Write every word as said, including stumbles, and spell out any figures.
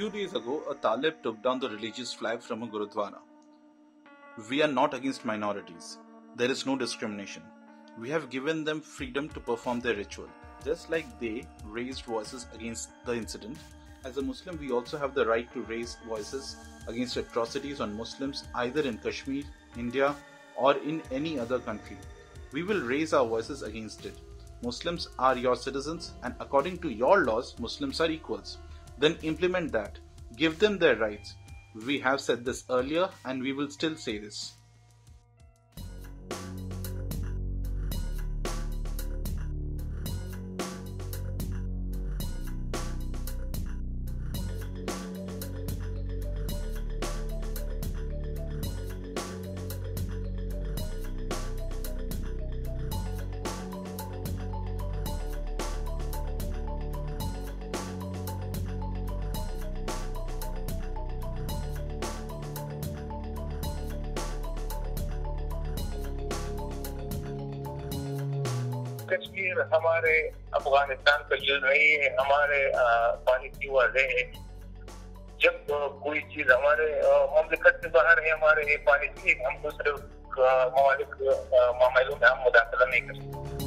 few days ago, a Talib took down the religious flag from a Gurudwara. We are not against minorities. There is no discrimination. We have given them freedom to perform their ritual. Just like they raised voices against the incident, as a Muslim we also have the right to raise voices against atrocities on Muslims either in Kashmir, India or in any other country. We will raise our voices against it. Muslims are your citizens and according to your laws, Muslims are equals. Then implement that. Give them their rights. We have said this earlier and we will still say this. Kashmir हमारे अफगानिस्तान का युद्ध नहीं है, हमारे policy वाज़ेह है। जब कोई चीज हमारे ममलिकत से बाहर है, हमारे पॉलिसी, हम दूसरे ममालिक मामलों में हम मुदाखला नहीं कर सकते।